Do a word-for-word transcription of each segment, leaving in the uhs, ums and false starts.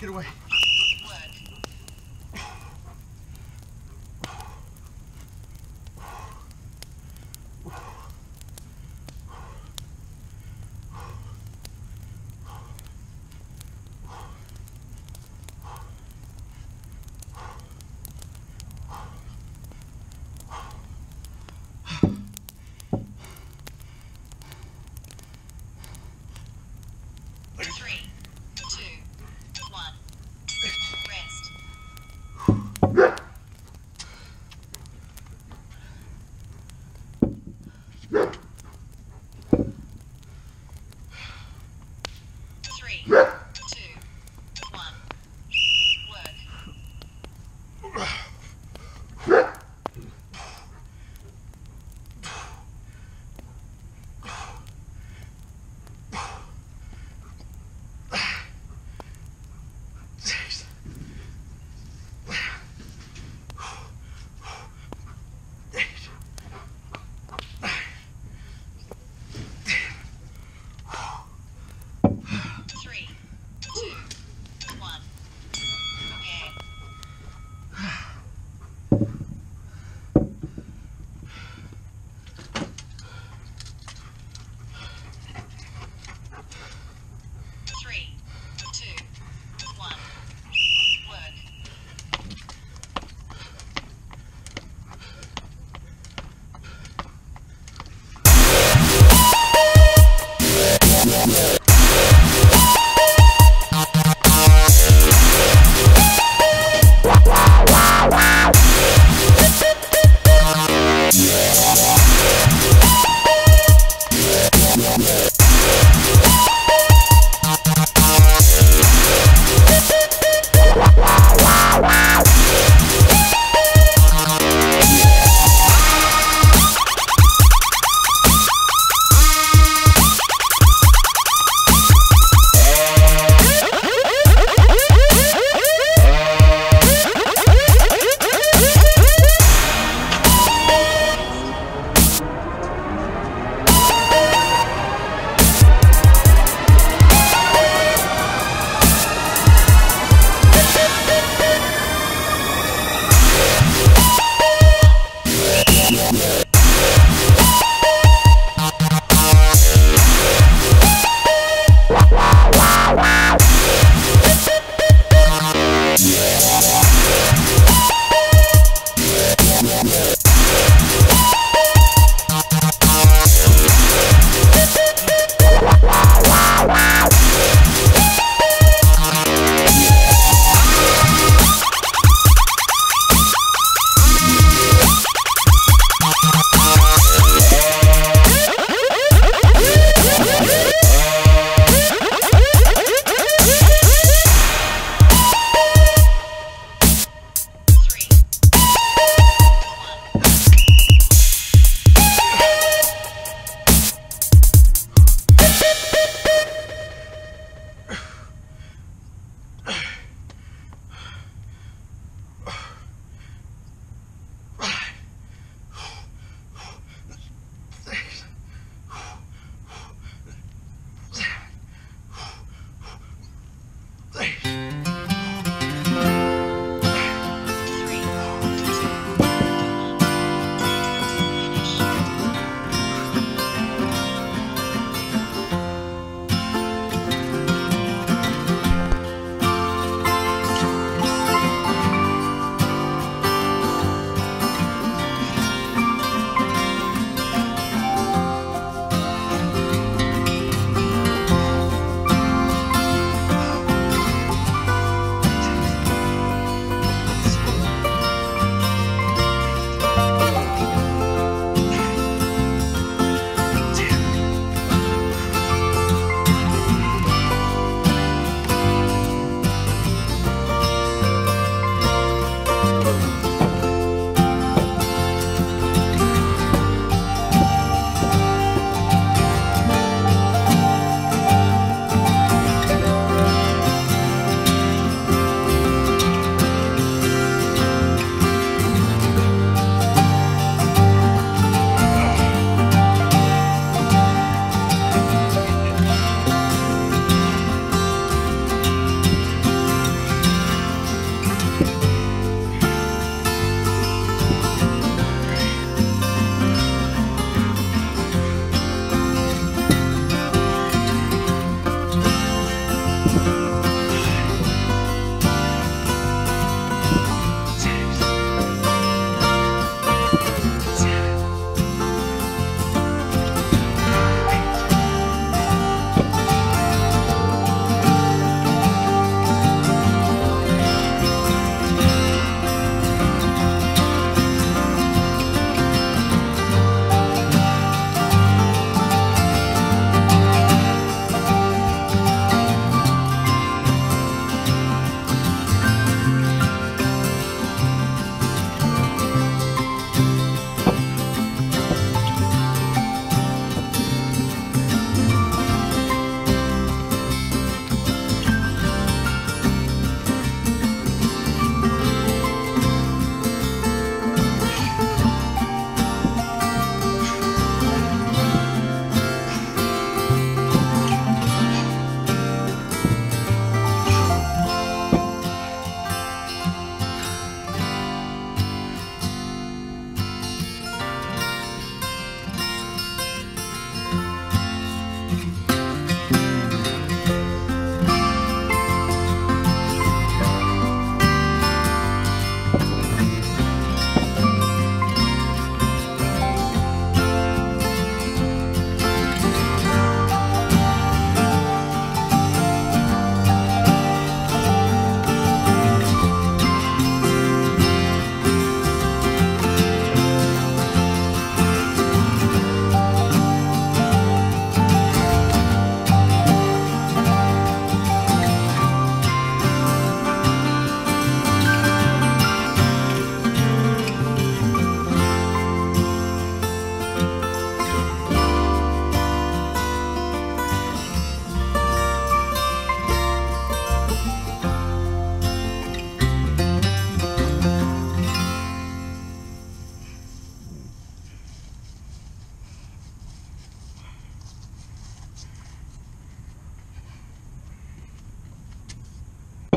Get away. Good work.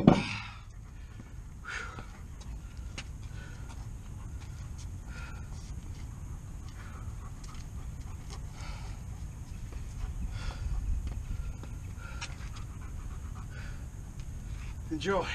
up. Enjoy.